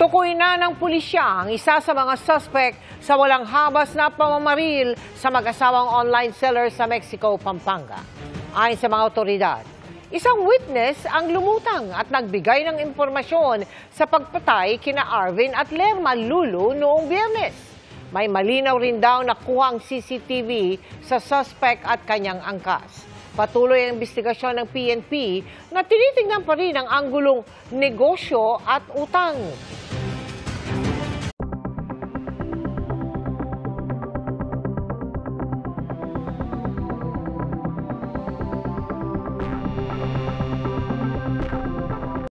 Tukoy na ng pulisya ang isa sa mga suspect sa walang habas na pamamaril sa mag-asawang online seller sa Mexico, Pampanga. Ayon sa mga otoridad, isang witness ang lumutang at nagbigay ng impormasyon sa pagpatay kina Arvin at Lerma Lulu noong Biyernes. May malinaw rin daw na kuha ang CCTV sa suspect at kanyang angkas. Patuloy ang investigasyon ng PNP na tinitingnan pa rin ang anggulong negosyo at utang.